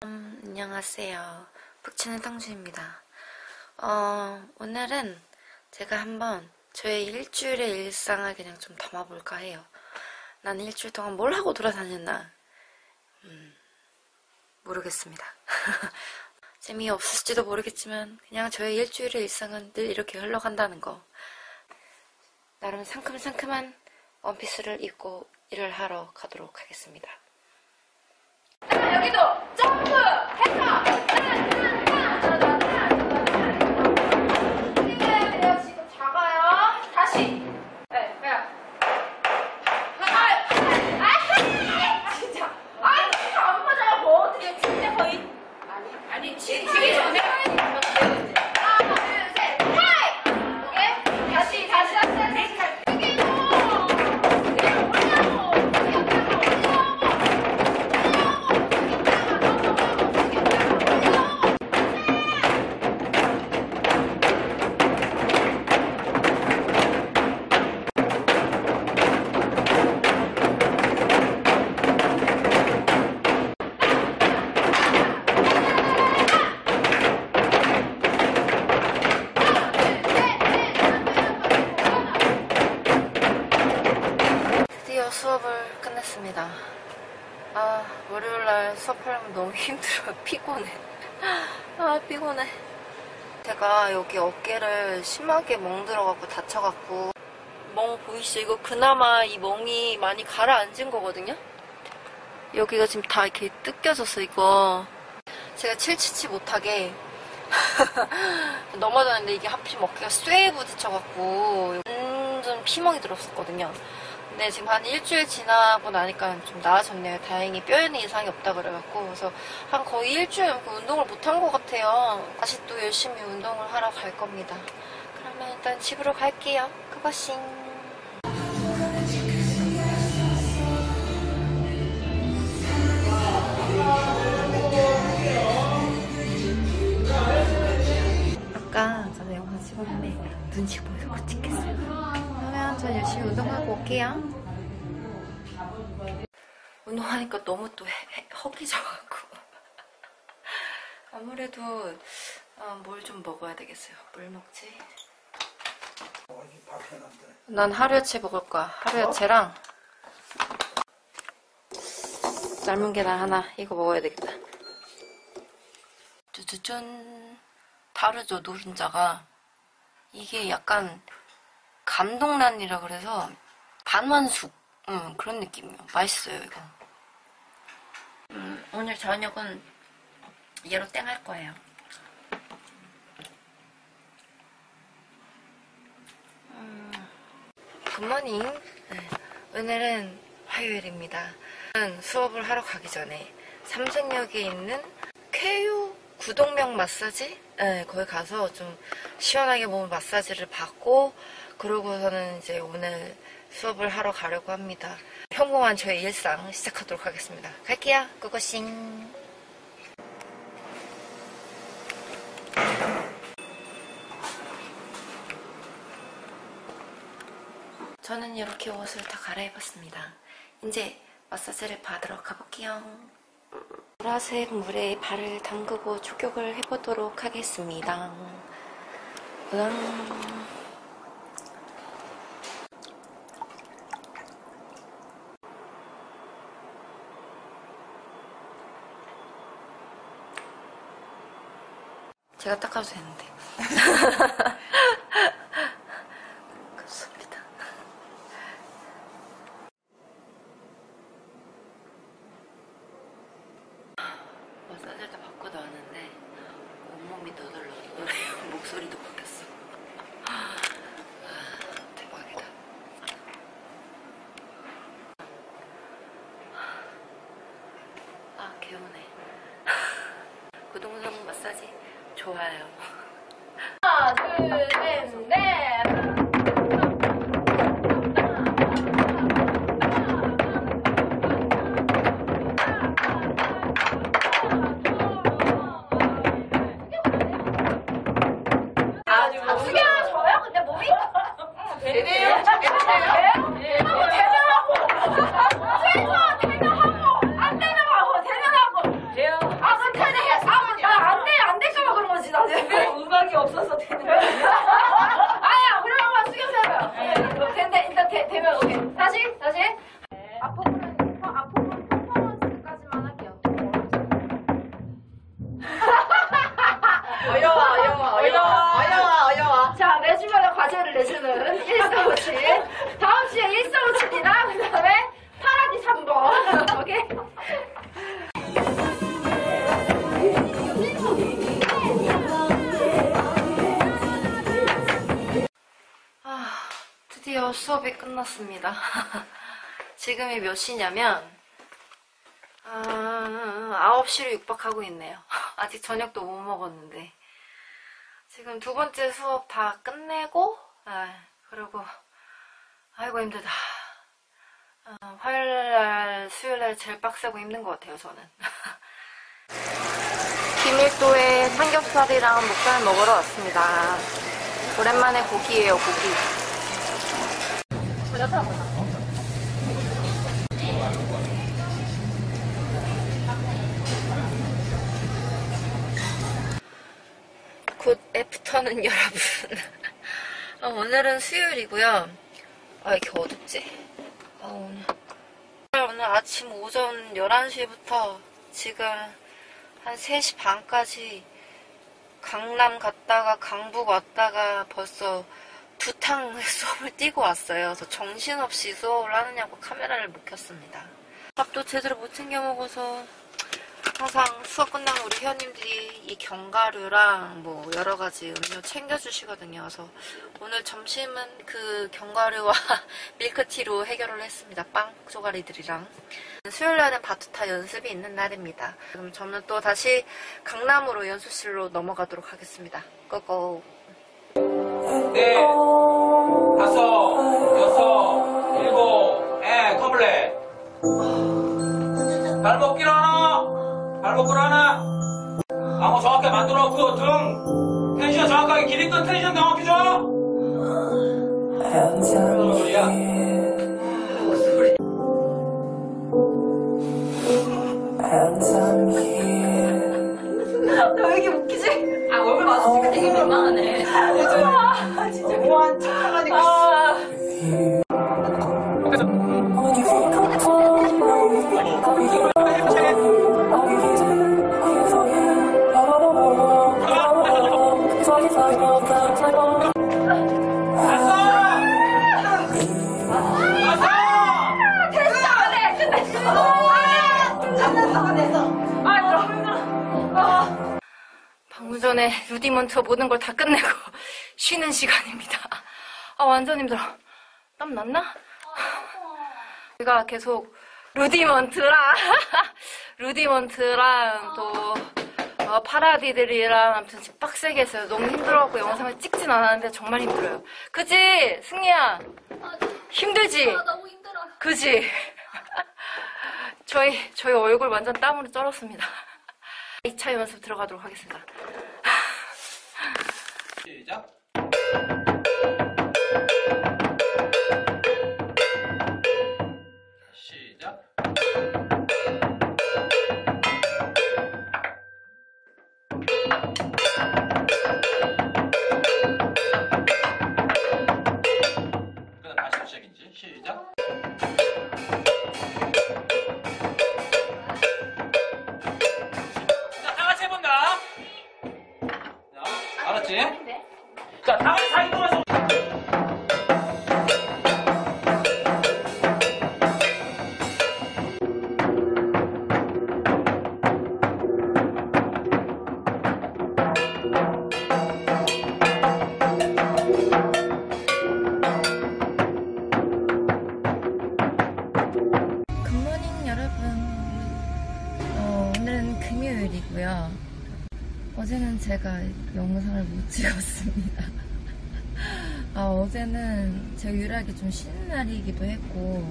안녕하세요. 북치는 땅주입니다. 오늘은 제가 한번 저의 일주일의 일상을 그냥 좀 담아볼까 해요. 난 일주일 동안 뭘 하고 돌아다녔나? 모르겠습니다. 재미없을지도 모르겠지만 그냥 저의 일주일의 일상은 늘 이렇게 흘러간다는 거. 나름 상큼상큼한 원피스를 입고 일을 하러 가도록 하겠습니다. 여기도 점프! 해서! 네, 내가 지금 작아요. 다시! 네, 그냥. 진짜! 아니, 진짜 안 맞아. 뭐 어떻게 진짜 거의. 아니, 지기 전에. 수업을 끝냈습니다. 월요일날 수업하려면 너무 힘들어요. 피곤해. 피곤해. 제가 여기 어깨를 심하게 멍들어갖고 다쳐갖고, 멍 보이시죠? 이거 그나마 이 멍이 많이 가라앉은 거거든요? 여기가 지금 다 이렇게 뜯겨졌어, 이거. 제가 칠치치 못하게 넘어졌는데 이게 하필 어깨가 쇠에 부딪혀갖고 완전 피멍이 들었었거든요. 네, 지금 한 일주일 지나고 나니까 좀 나아졌네요. 다행히 뼈에는 이상이 없다 그래갖고. 그래서 한 거의 일주일 운동을 못한 것 같아요. 다시 또 열심히 운동을 하러 갈 겁니다. 그러면 일단 집으로 갈게요. 그것잉. 아까 전에 영상 찍었는데 눈치 보여서 못 찍겠어요. 전 열심히 운동하고 올게요. 운동하니까 너무 또 허기져갖고 아무래도 뭘 좀 먹어야 되겠어요. 뭘 먹지? 난 하루야채 먹을 거야. 하루야채랑 삶은 계란 하나. 이거 먹어야 되겠다. 쭈쭈쭈. 다르죠, 노른자가. 이게 약간 감동란이라 그래서 반완숙 그런 느낌이에요. 맛있어요, 이거. 오늘 저녁은 얘로 땡할 거예요. 굿모닝. 네, 오늘은 화요일입니다. 수업을 하러 가기 전에 삼성역에 있는 쾌유 구동명 마사지? 네, 거기 가서 좀 시원하게 몸 마사지를 받고, 그러고서는 이제 오늘 수업을 하러 가려고 합니다. 평범한 저의 일상 시작하도록 하겠습니다. 갈게요. 고고싱. 저는 이렇게 옷을 다 갈아입었습니다. 이제 마사지를 받으러 가볼게요. 보라색 물에 발을 담그고 촉촉을 해보도록 하겠습니다. 제가 닦아도 되는데. 그렇습니다. 마사지를 다 받고 나왔는데 온몸이 너덜너덜해요. 목소리도 바뀌었어. 대박이다. 개운해. 구동성 마사지 좋아요. 하나, 둘, 셋, 넷. 써서 되는 거야. 아야, 그러면 숙여서 해봐요. 근데 일단 되면 오케이. 다시. 앞부분 퍼포먼스까지만 할게요. 어려워. 자, 매주마다 과제를 내주는 145치. 다음 주에 145치입니다. 그 다음에 파라디 3번. 오케이? 드디어 수업이 끝났습니다. 지금이 몇 시냐면 9시로 육박하고 있네요. 아직 저녁도 못 먹었는데 지금 두 번째 수업 다 끝내고 그리고 아이고 힘들다. 화요일날 수요일날 제일 빡세고 힘든 것 같아요 저는. 김일도에 삼겹살이랑 목살 먹으러 왔습니다. 오랜만에 고기예요 고기. 굿 애프터는 여러분. 오늘은 수요일이고요. 아 이렇게 어둡지? 오늘 아침 오전 11시부터 지금 한 3시 반까지 강남 갔다가 강북 왔다가 벌써 2탕 수업을 뛰고 왔어요. 그래서 정신없이 수업을 하느냐고 카메라를 못 켰습니다. 밥도 제대로 못 챙겨 먹어서 항상 수업 끝나면 우리 회원님들이 이 견과류랑 뭐 여러가지 음료 챙겨주시거든요. 그래서 오늘 점심은 그 견과류와 밀크티로 해결을 했습니다. 빵 조가리들이랑. 수요일날은 바투타 연습이 있는 날입니다. 그럼 저는 또 다시 강남으로 연습실로 넘어가도록 하겠습니다. 고고. 4, 5, 6, 7, 컴플레. 발목길 하나, 발목길 하나. 방어 정확하게 만들어 놓고 등 텐션 정확하게 길이 끝 텐션 정확히 줘. 소리야. 소리. 나 왜 이렇게 웃기지? 아 얼굴 맞으니까 되게 민망하네. 아, 진짜 고마운 척 하니까. 방금 전에 루디먼트 모든 걸 다 끝내고 쉬는 시간입니다. 아 완전 힘들어. 땀 났나? 제가 계속 루디먼트랑 또 파라디들이랑 아무튼 빡세게 했어요. 너무 힘들어갖고 영상을 찍진 않았는데 정말 힘들어요. 그치? 승리야? 힘들지? 너무 힘들어. 그치? 저희 얼굴 완전 땀으로 쩔었습니다. 2차 연습 들어가도록 하겠습니다. 시작! 자, 다 같이 다 이동하자. 굿모닝 여러분. 오늘은 금요일이고요. 어제는 제가 영상을 못 찍었습니다. 아, 어제는 제가 유일하게 좀 쉬는 날이기도 했고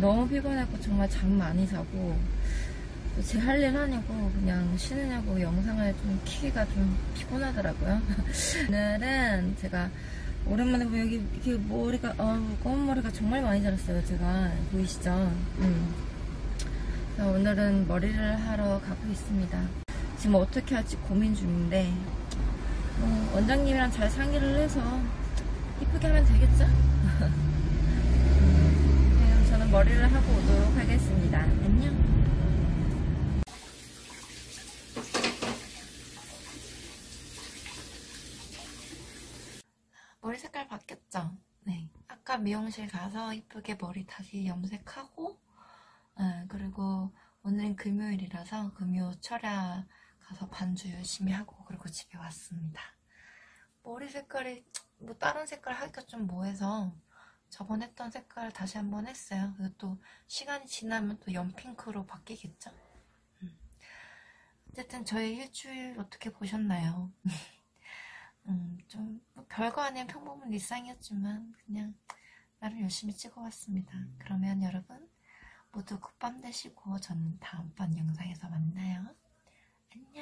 너무 피곤했고 정말 잠 많이 자고 제 할 일 하냐고 그냥 쉬느냐고 영상을 좀 키기가 좀 피곤하더라고요. 오늘은 제가 오랜만에 뭐 여기 이렇게 머리가 검은 머리가 정말 많이 자랐어요. 제가 보이시죠? 그래서 오늘은 머리를 하러 가고 있습니다. 지금 어떻게 할지 고민 중인데 원장님이랑 잘 상의를 해서 이쁘게 하면 되겠죠? 그럼 저는 머리를 하고 오도록 하겠습니다. 안녕. 머리 색깔 바뀌었죠? 네. 아까 미용실 가서 이쁘게 머리 다시 염색하고, 그리고 오늘은 금요일이라서 금요 철야 가서 반주 열심히 하고 그리고 집에 왔습니다. 머리 색깔이 뭐 다른 색깔 하기가 좀 뭐해서 저번에 했던 색깔 다시 한번 했어요. 그리고 또 시간이 지나면 또 연핑크로 바뀌겠죠? 어쨌든 저의 일주일 어떻게 보셨나요? 좀 뭐 별거 아닌 평범한 일상이었지만 그냥 나름 열심히 찍어왔습니다. 그러면 여러분 모두 굿밤 되시고 저는 다음번 영상에서 만나요. 안녕.